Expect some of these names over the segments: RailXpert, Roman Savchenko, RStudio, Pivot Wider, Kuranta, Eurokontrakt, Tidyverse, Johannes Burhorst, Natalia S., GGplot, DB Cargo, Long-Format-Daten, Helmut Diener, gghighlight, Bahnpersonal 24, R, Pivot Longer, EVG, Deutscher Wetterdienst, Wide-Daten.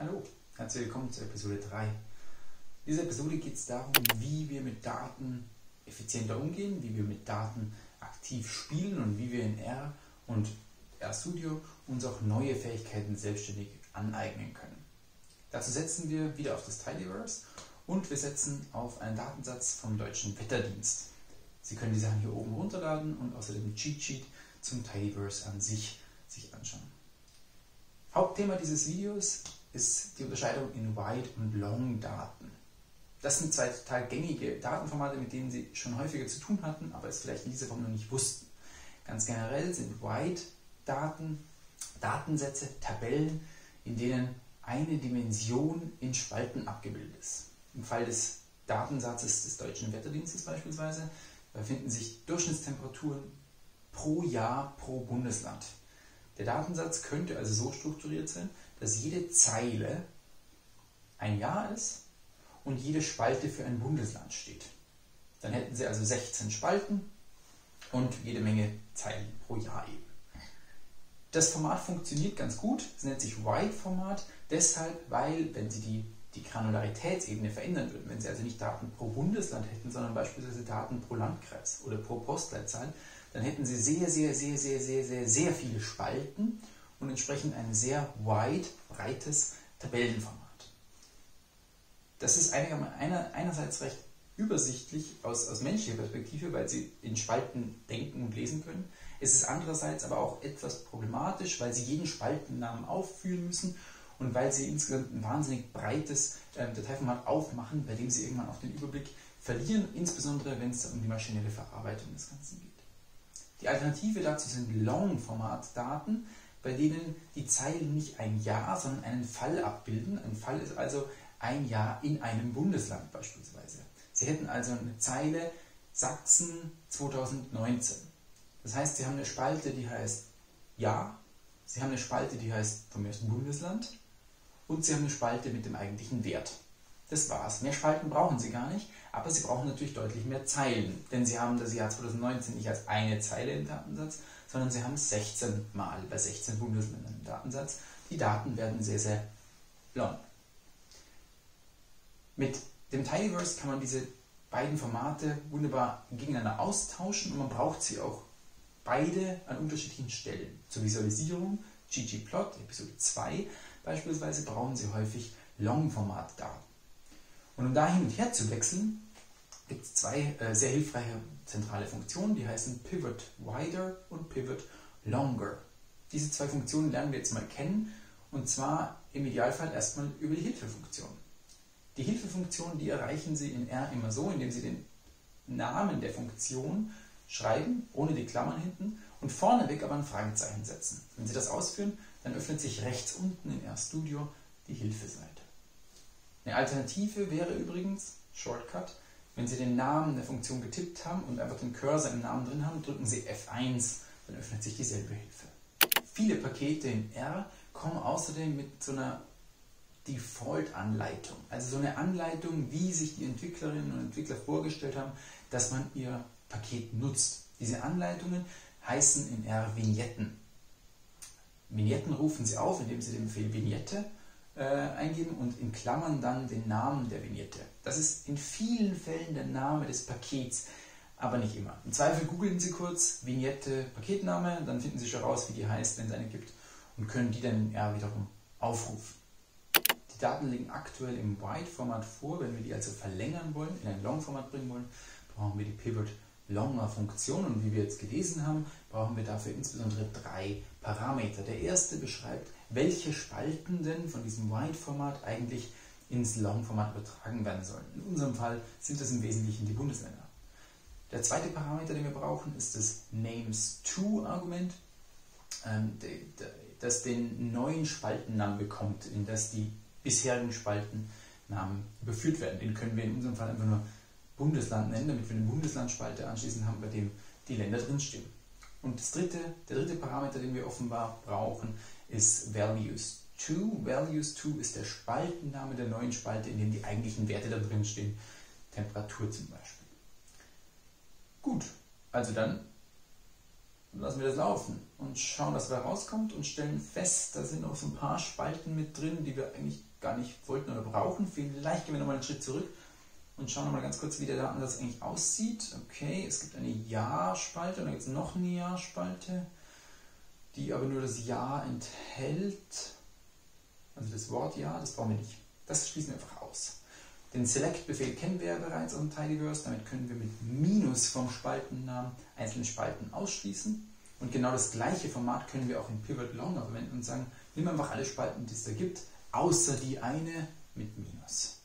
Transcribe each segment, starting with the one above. Hallo, herzlich willkommen zur Episode 3. In dieser Episode geht es darum, wie wir mit Daten effizienter umgehen, wie wir mit Daten aktiv spielen und wie wir in R und RStudio uns auch neue Fähigkeiten selbstständig aneignen können. Dazu setzen wir wieder auf das Tidyverse und wir setzen auf einen Datensatz vom Deutschen Wetterdienst. Sie können die Sachen hier oben runterladen und außerdem Cheat Sheet zum Tidyverse an sich anschauen. Hauptthema dieses Videos ist die Unterscheidung in Wide- und Long-Daten. Das sind zwei total gängige Datenformate, mit denen Sie schon häufiger zu tun hatten, aber es vielleicht in dieser Form noch nicht wussten. Ganz generell sind Wide-Daten Datensätze, Tabellen, in denen eine Dimension in Spalten abgebildet ist. Im Fall des Datensatzes des Deutschen Wetterdienstes beispielsweise befinden sich Durchschnittstemperaturen pro Jahr pro Bundesland. Der Datensatz könnte also so strukturiert sein, dass jede Zeile ein Jahr ist und jede Spalte für ein Bundesland steht. Dann hätten Sie also 16 Spalten und jede Menge Zeilen pro Jahr eben. Das Format funktioniert ganz gut, es nennt sich Wide-Format, deshalb, weil, wenn Sie die Granularitätsebene verändern würden, wenn Sie also nicht Daten pro Bundesland hätten, sondern beispielsweise Daten pro Landkreis oder pro Postleitzahl, dann hätten Sie sehr, sehr, sehr, sehr, sehr, sehr, sehr viele Spalten und entsprechend ein sehr breites Tabellenformat. Das ist einerseits recht übersichtlich aus menschlicher Perspektive, weil Sie in Spalten denken und lesen können. Es ist andererseits aber auch etwas problematisch, weil Sie jeden Spaltennamen aufführen müssen und weil Sie insgesamt ein wahnsinnig breites Dateiformat aufmachen, bei dem Sie irgendwann auch den Überblick verlieren, insbesondere wenn es um die maschinelle Verarbeitung des Ganzen geht. Die Alternative dazu sind Long-Format-Daten, bei denen die Zeilen nicht ein Jahr, sondern einen Fall abbilden. Ein Fall ist also ein Jahr in einem Bundesland beispielsweise. Sie hätten also eine Zeile Sachsen 2019. Das heißt, Sie haben eine Spalte, die heißt Jahr, Sie haben eine Spalte, die heißt vom ersten Bundesland und Sie haben eine Spalte mit dem eigentlichen Wert. Das war's. Mehr Spalten brauchen Sie gar nicht, aber Sie brauchen natürlich deutlich mehr Zeilen, denn Sie haben das Jahr 2019 nicht als eine Zeile im Datensatz, sondern Sie haben es 16 Mal bei 16 Bundesländern im Datensatz. Die Daten werden sehr, sehr long. Mit dem Tidyverse kann man diese beiden Formate wunderbar gegeneinander austauschen und man braucht sie auch beide an unterschiedlichen Stellen. Zur Visualisierung, GGplot, Episode 2 beispielsweise, brauchen Sie häufig Long-Format-Daten. Und um da hin und her zu wechseln, gibt es zwei sehr hilfreiche zentrale Funktionen, die heißen Pivot Wider und Pivot Longer. Diese zwei Funktionen lernen wir jetzt mal kennen, und zwar im Idealfall erstmal über die Hilfefunktion. Die Hilfefunktion, die erreichen Sie in R immer so, indem Sie den Namen der Funktion schreiben, ohne die Klammern hinten, und vorneweg aber ein Fragezeichen setzen. Wenn Sie das ausführen, dann öffnet sich rechts unten in RStudio die Hilfeseite. Eine Alternative wäre übrigens Shortcut. Wenn Sie den Namen der Funktion getippt haben und einfach den Cursor im Namen drin haben, drücken Sie F1, dann öffnet sich dieselbe Hilfe. Viele Pakete in R kommen außerdem mit so einer Default-Anleitung, also so eine Anleitung, wie sich die Entwicklerinnen und Entwickler vorgestellt haben, dass man ihr Paket nutzt. Diese Anleitungen heißen in R Vignetten. Vignetten rufen Sie auf, indem Sie den Befehl Vignette eingeben und in Klammern dann den Namen der Vignette. Das ist in vielen Fällen der Name des Pakets, aber nicht immer. Im Zweifel googeln Sie kurz Vignette Paketname, dann finden Sie schon raus, wie die heißt, wenn es eine gibt, und können die dann in R wiederum aufrufen. Die Daten liegen aktuell im Wide-Format vor. Wenn wir die also verlängern wollen, in ein Long-Format bringen wollen, brauchen wir die Pivot Longer-Funktion, und wie wir jetzt gelesen haben, brauchen wir dafür insbesondere drei Parameter. Der erste beschreibt, welche Spalten denn von diesem Wide-Format eigentlich ins Long-Format übertragen werden sollen. In unserem Fall sind das im Wesentlichen die Bundesländer. Der zweite Parameter, den wir brauchen, ist das Names-to-Argument, das den neuen Spaltennamen bekommt, in das die bisherigen Spaltennamen überführt werden. Den können wir in unserem Fall einfach nur Bundesland nennen, damit wir eine Bundeslandspalte anschließend haben, bei dem die Länder drinstehen. Und der dritte Parameter, den wir offenbar brauchen, ist Values 2. Values 2 ist der Spaltenname der neuen Spalte, in dem die eigentlichen Werte da drin stehen, Temperatur zum Beispiel. Gut, also dann Dann lassen wir das laufen und schauen, dass da rauskommt und stellen fest, da sind noch so ein paar Spalten mit drin, die wir eigentlich gar nicht wollten oder brauchen. Vielleicht gehen wir nochmal einen Schritt zurück und schauen nochmal ganz kurz, wie der Datensatz eigentlich aussieht. Okay, es gibt eine Ja-Spalte und dann gibt es noch eine Ja-Spalte, die aber nur das Ja enthält. Also das Wort Ja, das brauchen wir nicht. Das schließen wir einfach aus. Den Select-Befehl kennen wir ja bereits aus dem Tidyverse. Damit können wir mit Minus vom Spaltennamen einzelne Spalten ausschließen. Und genau das gleiche Format können wir auch in Pivot Longer verwenden und sagen, nimm einfach alle Spalten, die es da gibt, außer die eine mit Minus.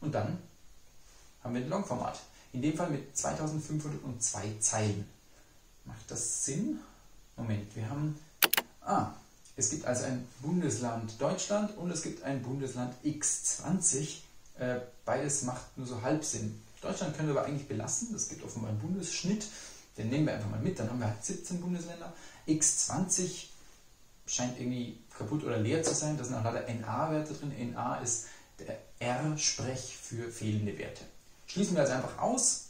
Und dann haben wir ein Long-Format. In dem Fall mit 2502 Zeilen. Macht das Sinn? Moment, wir haben... es gibt also ein Bundesland Deutschland und es gibt ein Bundesland X20. Beides macht nur so halb Sinn. Deutschland können wir aber eigentlich belassen. Es gibt offenbar einen Bundesschnitt. Den nehmen wir einfach mal mit. Dann haben wir halt 17 Bundesländer. X20 scheint irgendwie kaputt oder leer zu sein. Da sind auch leider NA-Werte drin. NA ist der R-Sprech für fehlende Werte. Schließen wir also einfach aus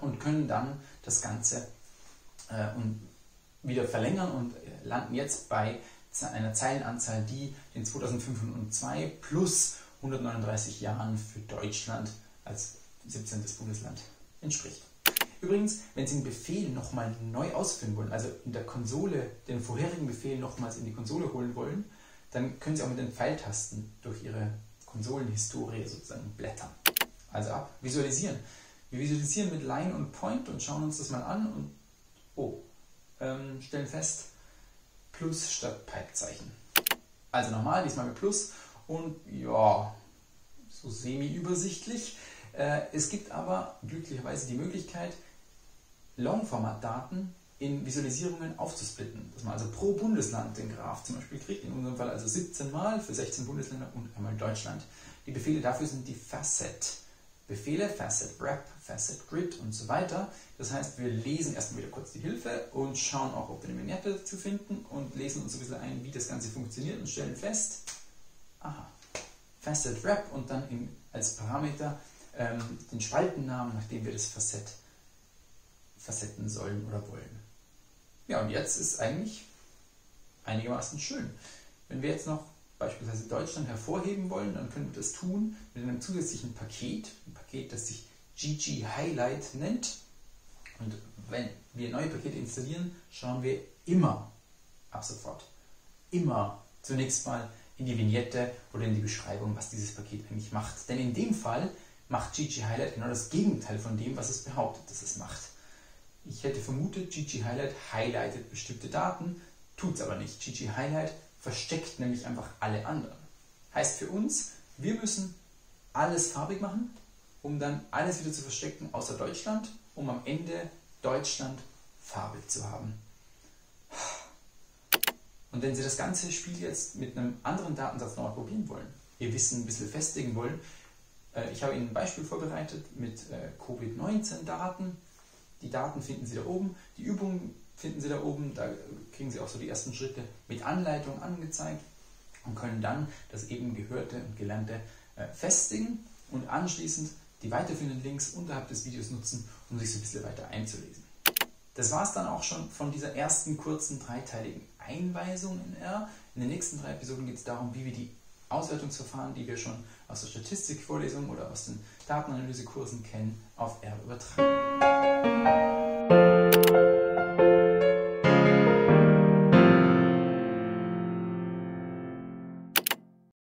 und können dann das Ganze wieder verlängern und landen jetzt bei einer Zeilenanzahl, die den 2502 plus 139 Jahren für Deutschland als 17. Bundesland entspricht. Übrigens, wenn Sie einen Befehl nochmal neu ausführen wollen, also in der Konsole den vorherigen Befehl nochmals in die Konsole holen wollen, dann können Sie auch mit den Pfeiltasten durch Ihre Konsolenhistorie sozusagen blättern. Also ab, visualisieren. Wir visualisieren mit Line und Point und schauen uns das mal an und stellen fest, Plus statt Pipe-Zeichen. Also nochmal, diesmal mit Plus und ja, so semi-übersichtlich. Es gibt aber glücklicherweise die Möglichkeit, Long-Format-Daten in Visualisierungen aufzusplitten. Dass man also pro Bundesland den Graph zum Beispiel kriegt, in unserem Fall also 17 Mal für 16 Bundesländer und einmal Deutschland. Die Befehle dafür sind die Facet-Befehle, Facet-Wrap, Facet-Grid und so weiter. Das heißt, wir lesen erstmal wieder kurz die Hilfe und schauen auch, ob wir eine Vignette dazu finden und lesen uns ein bisschen ein, wie das Ganze funktioniert und stellen fest, aha, Facet-Wrap und dann als Parameter den Spaltennamen, nachdem wir das Facet facetten sollen oder wollen. Ja, und jetzt ist eigentlich einigermaßen schön. Wenn wir jetzt noch beispielsweise Deutschland hervorheben wollen, dann können wir das tun mit einem zusätzlichen Paket, ein Paket, das sich gghighlight nennt. Und wenn wir neue Pakete installieren, schauen wir immer, ab sofort, immer zunächst mal in die Vignette oder in die Beschreibung, was dieses Paket eigentlich macht. Denn in dem Fall macht gghighlight genau das Gegenteil von dem, was es behauptet, dass es macht. Ich hätte vermutet, gghighlight highlightet bestimmte Daten, tut es aber nicht. Gghighlight versteckt nämlich einfach alle anderen. Heißt für uns, wir müssen alles farbig machen, um dann alles wieder zu verstecken, außer Deutschland, um am Ende Deutschland farbig zu haben. Und wenn Sie das ganze Spiel jetzt mit einem anderen Datensatz nochmal probieren wollen, Ihr Wissen ein bisschen festigen wollen, ich habe Ihnen ein Beispiel vorbereitet mit Covid-19-Daten. Die Daten finden Sie da oben, die Übungen finden Sie da oben, da kriegen Sie auch so die ersten Schritte mit Anleitung angezeigt und können dann das eben Gehörte und Gelernte festigen und anschließend die weiterführenden Links unterhalb des Videos nutzen, um sich so ein bisschen weiter einzulesen. Das war es dann auch schon von dieser ersten kurzen dreiteiligen Einweisung in R. In den nächsten drei Episoden geht es darum, wie wir die Auswertungsverfahren, die wir schon aus der Statistikvorlesung oder aus den Datenanalysekursen kennen, auf R übertragen.